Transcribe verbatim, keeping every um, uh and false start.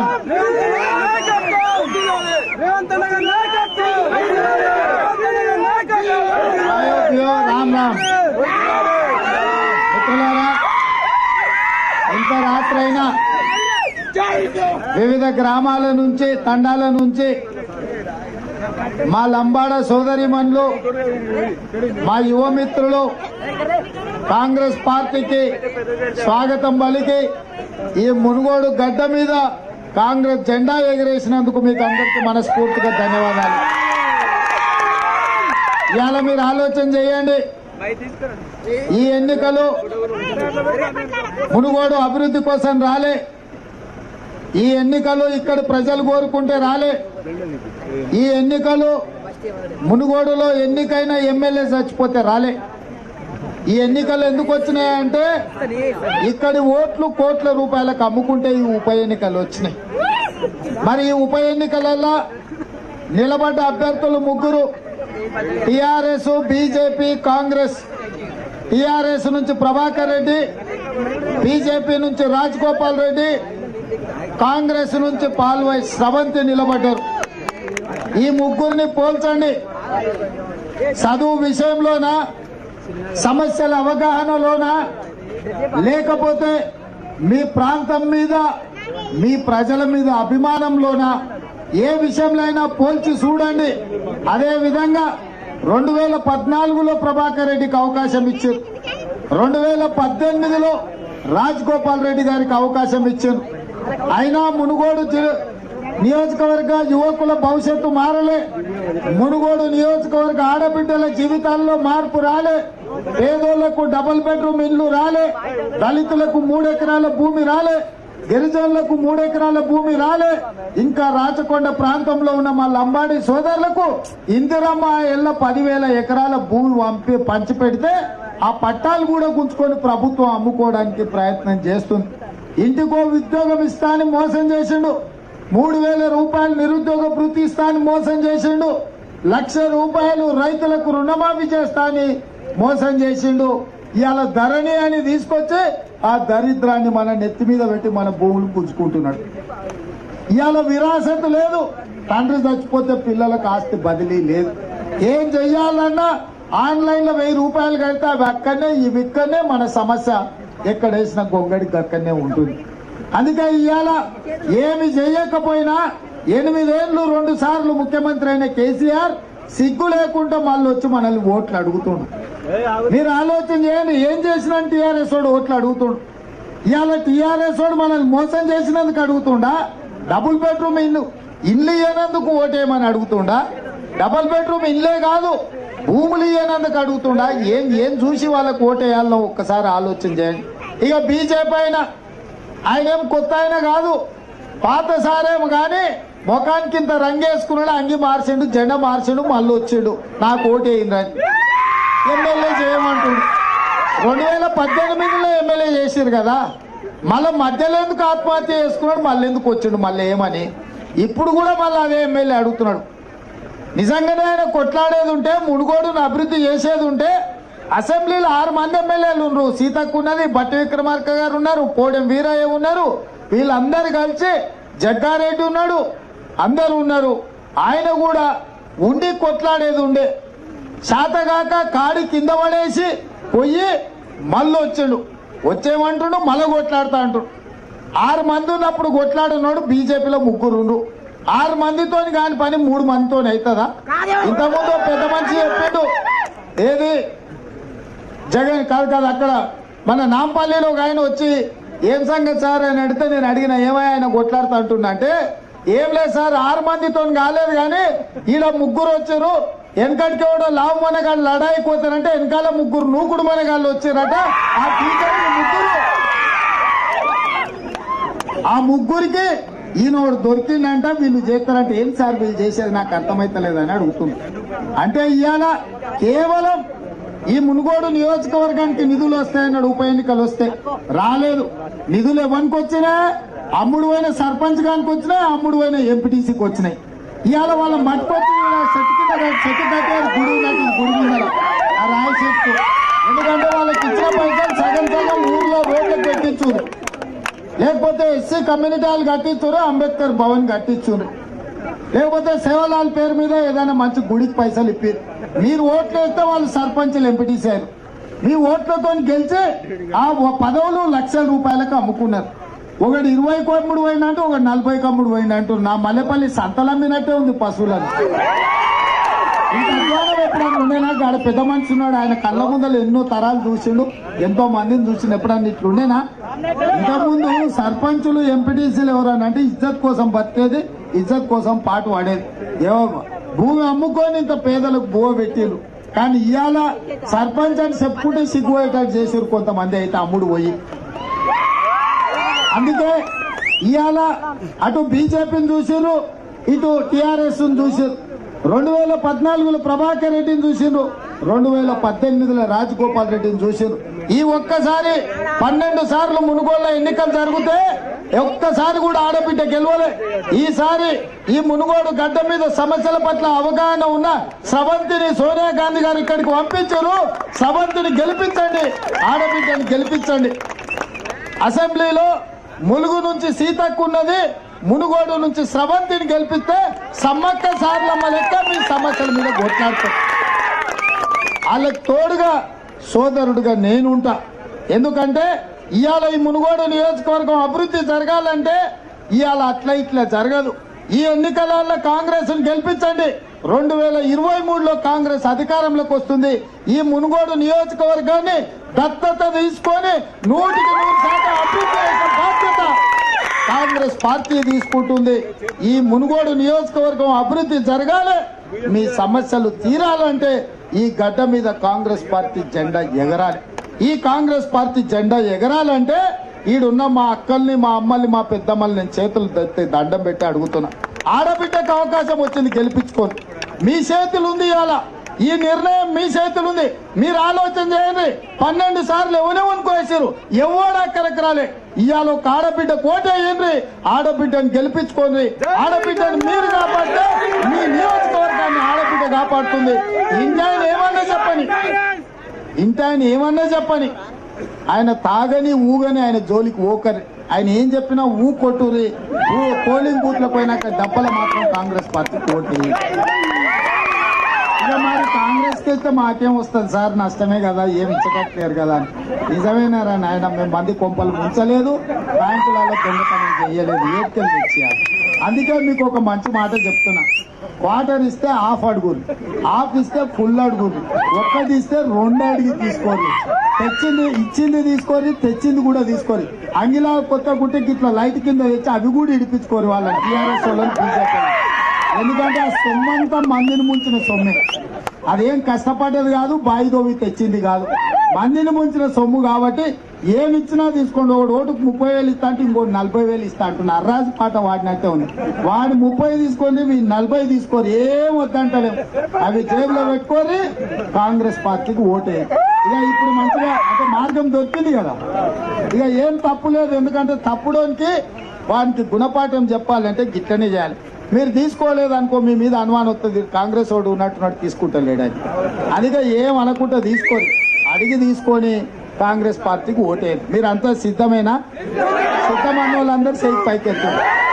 राम राम मित्रुलारा इंत रात्रैना వివిధ గ్రామాల నుంచి తండాల నుంచి మా లంబాడ సోదరిమణులు మా యువ మిత్రులు కాంగ్రెస్ పార్టీకి స్వాగతం పలికి ఈ మునుగోడు గడ్డ మీద కాంగ్రెస్ జెండా ఎగరేసినందుకు మీకు అందరికీ మనస్ఫూర్తిగా ధన్యవాదాలు. ఇవాళ మీరు ఆలోచన చేయండి, ఈ ఎన్నికలు మునుగోడు అభివృద్ధి కోసం రాలే, ఈ ఎన్నికలు ఇక్కడ ప్రజలు కోరుకుంటే రాలే, ఈ ఎన్నికలు మునుగోడులో ఎన్నికైనా ఎమ్మెల్యే చచ్చిపోతే రాలే. ఈ ఎన్నికలు ఎందుకు వచ్చినాయంటే ఇక్కడి ఓట్లు కోట్ల రూపాయలకు అమ్ముకుంటే ఈ ఉప ఎన్నికలు వచ్చినాయి. మరి ఈ ఉప ఎన్నికలలో నిలబడ్డ అభ్యర్థులు ముగ్గురు, టీఆర్ఎస్, బీజేపీ, కాంగ్రెస్. టీఆర్ఎస్ నుంచి ప్రభాకర్ రెడ్డి, బీజేపీ నుంచి రాజగోపాల్ రెడ్డి, కాంగ్రెస్ నుంచి పాల్వై స్రవంతి నిలబడ్డారు. ఈ ముగ్గురిని పోల్చండి. చదువు విషయంలోనా, సమస్యల అవగాహనలోనా, లేకపోతే మీ ప్రాంతం మీద మీ ప్రజల మీద అభిమానంలోనా, ఏ విషయంలో పోల్చి చూడండి. అదేవిధంగా రెండు వేల పద్నాలుగులో ప్రభాకర్ రెడ్డికి అవకాశం ఇచ్చారు, రెండు వేల పద్దెనిమిదిలో రాజగోపాల్ రెడ్డి గారికి అవకాశం ఇచ్చారు. అయినా మునుగోడు నియోజకవర్గ యువకుల భవిష్యత్తు మారలే, మునుగోడు నియోజకవర్గ ఆడబిడ్డల జీవితాల్లో మార్పు రాలే, పేదోళ్లకు డబుల్ బెడ్రూమ్ ఇల్లు రాలే, దళితులకు మూడెకరాల భూమి రాలే, గిరిజనులకు మూడెకరాల భూమి రాలే, ఇంకా రాచకొండ ప్రాంతంలో ఉన్న మా లంబాడి సోదరులకు ఇందిరమ్మ ఇళ్ళ పదివేల ఎకరాల భూమి పంపి పంచిపెడితే ఆ పట్టాలు కూడా గుంజుకొని ప్రభుత్వం అమ్ముకోవడానికి ప్రయత్నం చేస్తుంది. ఇంటికో ఉద్యోగం ఇస్తానని మోసం చేసిండు, మూడు వేల రూపాయలు నిరుద్యోగ వృత్తి ఇస్తానని మోసం చేసిండు, లక్ష రూపాయలు రైతులకు రుణమాఫీ చేస్తానని మోసం చేసిండు. ఇవాళ ధరణి అని తీసుకొచ్చి ఆ దరిద్రాన్ని మన నెత్తి మీద పెట్టి మన భూములు పుంజుకుంటున్నాడు. ఇవాళ విరాసత లేదు, తండ్రి చచ్చిపోతే పిల్లలకు ఆస్తి బదిలీ లేదు, ఏం చెయ్యాలన్నా ఆన్లైన్లో వెయ్యి రూపాయలు కడితే అవి అక్కడనే ఇవి ఇక్కడనే, మన సమస్య ఎక్కడేసిన గొంగడి అక్కడనే ఉంటుంది. అందుకే ఇవాళ ఏమి చేయకపోయినా ఎనిమిదేళ్లు రెండు సార్లు ముఖ్యమంత్రి అయిన కేసీఆర్ సిగ్గు లేకుండా మళ్ళీ వచ్చి మనల్ని ఓట్లు అడుగుతుండు. మీరు ఆలోచన చేయండి, ఏం చేసినా టీఆర్ఎస్ వాడు ఓట్లు అడుగుతుండు. ఇవాళ టీఆర్ఎస్ వాడు మనల్ని మోసం చేసినందుకు అడుగుతుండా, డబుల్ బెడ్రూమ్ ఇల్లు ఇల్లు ఇయ్యనందుకు ఓటేయమని అడుగుతుండా, డబుల్ బెడ్రూమ్ ఇల్లే కాదు భూములు ఇయ్యనందుకు అడుగుతుండా, ఏం ఏం చూసి వాళ్ళకు ఓటేయాలనో ఒక్కసారి ఆలోచన చేయండి. ఇక బీజేపీ అయినా ఆయన ఏం కొత్త ఆయన కాదు, పాత సారేమో కానీ ముఖానికి ఇంత రంగేసుకున్నాడు, అంగి మార్చిండు, జెండా మార్చిండు, మళ్ళీ వచ్చిండు, నాకు ఓటేయిందని ఎమ్మెల్యే చేయమంటుండు. రెండు వేల పద్దెనిమిదిలో ఎమ్మెల్యే చేసారు కదా, మళ్ళీ మధ్యలో ఎందుకు ఆత్మహత్య చేసుకున్నాడు, మళ్ళీ ఎందుకు వచ్చిండు మళ్ళీ ఏమని ఇప్పుడు కూడా మళ్ళీ అదే ఎమ్మెల్యే అడుగుతున్నాడు. నిజంగానే ఆయన కొట్లాడేది ఉంటే, మునుగోడును అభివృద్ధి చేసేది ఉంటే, అసెంబ్లీలో ఆరు మంది ఎమ్మెల్యేలు ఉన్నారు, సీతక్క ఉన్నది, బట్టి విక్రమార్క గారు ఉన్నారు, పోడెం వీరయ్య ఉన్నారు, వీళ్ళందరూ కలిసి జగ్గారెడ్డి ఉన్నాడు, అందరూ ఉన్నారు. ఆయన కూడా ఉండి కొట్లాడేది ఉండే, శాతగాక కాడి కింద పడేసి పోయి మళ్ళీ వచ్చిండు, వచ్చేమంటుండు మళ్ళీ కొట్లాడుతా అంటుండు. ఆరు మంది ఉన్నప్పుడు కొట్లాడున్నాడు, బీజేపీలో ముగ్గురుండు, ఆరు మందితో కాని పని మూడు మందితో అవుతుందా? ఇంతకుముందు పెద్ద మనిషి చెప్పిండు, ఏది జగన్ కాదు కాదు అక్కడ మన నాంపల్లిలో ఒక ఆయన వచ్చి ఏం సంగతి సార్ అని అడిగితే, నేను అడిగిన ఏమై ఆయన కొట్లాడుతా అంటున్నా అంటే, ఏం లేదు సార్ ఆరు మందితో కాలేదు కానీ ఈడ ముగ్గురు వచ్చారు, వెనకటికి కూడా లావు మనగాళ్ళు లడాయి పోతారంటే వెనకాల ముగ్గురు నూకుడు మనగాళ్ళు వచ్చారట, ఆ టీచర్ ముగ్గురు ఆ ముగ్గురికి ఈయన ఒకటి దొరికిందంట, వీళ్ళు చేస్తారంటే ఏం సార్ వీళ్ళు చేసేది నాకు అర్థమైతలేదని అడుగుతుంది. అంటే ఇవాళ కేవలం ఈ మునుగోడు నియోజకవర్గానికి నిధులు వస్తాయన్నాడు, ఉప ఎన్నికలు వస్తే రాలేదు. నిధులు ఎవరికి వచ్చినా అమ్ముడు పోయిన సర్పంచ్ గానికి వచ్చినాయి, అమ్ముడు పోయిన ఎంపీటీసీకి వచ్చినాయి. ఇవాళ వాళ్ళ మట్టుకొచ్చి చెట్టు కింద చెట్టు కట్టారు, గుడి గుడి ఆ రాయి చెట్టు, ఎందుకంటే వాళ్ళకి ఇచ్చిన పైసలు సగం సగం ఊళ్ళో రోడ్లకు పెట్టించు. లేకపోతే ఎస్సీ కమ్యూనిటీ హాల్ కట్టించురు, అంబేద్కర్ భవన్ కట్టించురు, లేకపోతే సేవలాల్ పేరు మీద ఏదైనా మంచి గుడికి పైసలు ఇప్పారు. మీరు ఓట్లు వేస్తే వాళ్ళు సర్పంచ్లు ఎంపీటీసారు, మీ ఓట్లతో గెలిచి ఆ పదవులు లక్షల రూపాయలకు అమ్ముకున్నారు. ఒకటి ఇరవై కమ్ముడు పోయినా అంటూ ఒకటి నలభై కమ్ముడు పోయినా అంటూ నా మల్లెపల్లి సంతలమ్మినట్టే ఉంది పశువులను. ఉండేనా ఆడ పెద్ద మనిషి ఉన్నాడు, ఆయన కళ్ళ ముందలు ఎన్నో తరాలు చూసిండు, ఎంతో మందిని చూసిండు. ఎప్పుడన్నా ఇట్లుండేనా? ఇంతకుముందు సర్పంచులు ఎంపీటీసీలు ఎవరన్నా అంటే ఇజ్జత్ కోసం బతికేది, ఇజ్జత్ కోసం పాటు పడేది. ఏవో భూమి అమ్ముకొని ఇంత పేదలకు బువ పెట్టిరు. కానీ ఇవాళ సర్పంచ్ అని చెప్పుకుంటే సిగ్గుపోయేటట్టు చేసారు కొంతమంది అయితే అమ్ముడు పోయి. అందుకే ఇవాళ అటు బీజేపీని చూసిరు, ఇటు టీఆర్ఎస్ చూసిరు. రెండు వేల పద్నాలుగులో ప్రభాకర్ రెడ్డిని చూసిండ్రు, రెండు వేల పద్దెనిమిదిలో రాజగోపాల్ రెడ్డిని చూసిండ్రు. ఈ ఒక్కసారి పన్నెండు సార్లు మునుగోళ్ళ ఎన్నికలు జరిగితే ఒక్కసారి కూడా ఆడబిడ్డ గెలవలే. ఈసారి ఈ మునుగోడు గడ్డ మీద సమస్యల పట్ల అవగాహన ఉన్న స్రవంతిని సోనియా గాంధీ గారు ఇక్కడికి పంపించారు. స్రవంతిని గెలిపించండి, ఆడబిడ్డని గెలిపించండి. అసెంబ్లీలో ములుగు నుంచి సీతక్కున్నది, మునుగోడు నుంచి స్రవంతిని గెలిపిస్తే సమ్మక్క సార్లమ్మ లెక్క మీ సమస్యల మీద కొట్లాడతారు. వాళ్ళకి తోడుగా సోదరుడుగా నేనుంటా. ఎందుకంటే ఇవాళ ఈ మునుగోడు నియోజకవర్గం అభివృద్ధి జరగాలంటే ఇవాళ అట్లా ఇట్లా జరగదు. ఈ ఎన్నికలలో కాంగ్రెస్ను గెలిపించండి. రెండు వేల ఇరవై మూడులో కాంగ్రెస్ అధికారంలోకి వస్తుంది. ఈ మునుగోడు నియోజకవర్గాన్ని దత్తత తీసుకొని నూటికి నూరు శాతం అభివృద్ధి బాధ్యత కాంగ్రెస్ పార్టీ తీసుకుంటుంది. ఈ మునుగోడు నియోజకవర్గం అభివృద్ధి జరగాలి, మీ సమస్యలు తీరాలంటే ఈ గడ్డ మీద కాంగ్రెస్ పార్టీ జెండా ఎగరాలి. ఈ కాంగ్రెస్ పార్టీ జెండా ఎగరాలంటే ఈడున్న మా అక్కల్ని, మా అమ్మల్ని, మా పెద్దమ్మల్ని నేను చేతులు తెత్తి దండం పెట్టి అడుగుతున్నా. ఆడబిడ్డకు అవకాశం వచ్చింది, గెలిపించుకోండి. మీ చేతులుంది, ఇవాళ ఈ నిర్ణయం మీ చేతులుంది. మీరు ఆలోచన చేయండి. పన్నెండు సార్లు ఎవరేమనుకోసారు, ఎవడా కరకరాలే. ఇవాళ ఒక ఆడబిడ్డ కోటేయండి, ఆడబిడ్డను గెలిపించుకోండి. ఆడబిడ్డను మీరు కాపాడితే మీ నియోజకవర్గాన్ని ఆడబిడ్డ కాపాడుతుంది. ఇంకా ఏమన్నా చెప్పని, ఇంత ఆయన ఏమన్నా చెప్పని, ఆయన తాగని ఊగని ఆయన జోలికి ఓకరి, ఆయన ఏం చెప్పినా ఊ కొట్టురి. పోలింగ్ బూత్ల పోయినాక డబ్బల మాత్రం కాంగ్రెస్ పార్టీ ఓటు. ఇక మరి కాంగ్రెస్కి వెళ్తే మాకేం వస్తుంది సార్, నష్టమే కదా, ఏమి ఇచ్చగట్లేరు కదా అని. నిజమేనారా ఆయన, మేము మంది కొంపలు ముంచలేదు, బ్యాంకులలో దొంగతనం చేయలేదు, ఏడ్కెళ్ళి తెచ్చేయాలి. అందుకే మీకు ఒక మంచి మాట చెప్తున్నా, క్వార్టర్ ఇస్తే హాఫ్ అడుగురు, హాఫ్ ఇస్తే ఫుల్ అడుగురు, ఒక్కటి ఇస్తే రెండు అడిగి తీసుకోరు. తెచ్చింది ఇచ్చింది తీసుకోరు, తెచ్చింది కూడా తీసుకోరు. అంగిలా కొత్త గుట్టకి ఇట్లా లైట్ కింద తెచ్చి అవి కూడా ఇడిపించుకోరు వాళ్ళ టీఆర్ఎస్ వాళ్ళని, బీజేపీ. ఎందుకంటే ఆ సొమ్మంతా మందిని ముంచిన సొమ్మే, అదేం కష్టపడ్డది కాదు, బాయిదోవి తెచ్చింది కాదు, మందిని ముంచిన సొమ్ము. కాబట్టి ఏమిచ్చినా తీసుకోండి. ఒకటి ఓటుకు ముప్పై వేలు ఇస్తా అంటే ఇంకోటి నలభై వేలు ఇస్తా అంటున్నా, అర్రాజు పాట వాడినట్టే ఉంది. వాడు ముప్పై తీసుకోండి, మీ నలభై తీసుకోరు, ఏం వద్దంటలేము. అవి జేబులో పెట్టుకొని కాంగ్రెస్ పార్టీకి ఓటే. ఇక ఇప్పుడు మంచిగా అంటే మార్గం దొరికింది కదా, ఇక ఏం తప్పు లేదు. ఎందుకంటే తప్పుడోనికి వానికి గుణపాఠం చెప్పాలంటే గిట్లనే చేయాలి. మీరు తీసుకోలేదు అనుకో, మీ మీద అనుమానం వస్తుంది, కాంగ్రెస్ వాడు ఉన్నట్టున్నట్టు తీసుకుంటలేడు అని. అందుకే ఏం అనుకుంటా తీసుకొని అడిగి తీసుకొని కాంగ్రెస్ పార్టీకి ఓటేయండి. మీరంతా సిద్ధమేనా? సిద్ధమైన వాళ్ళందరూ సైకి పైకి వెళ్తారు.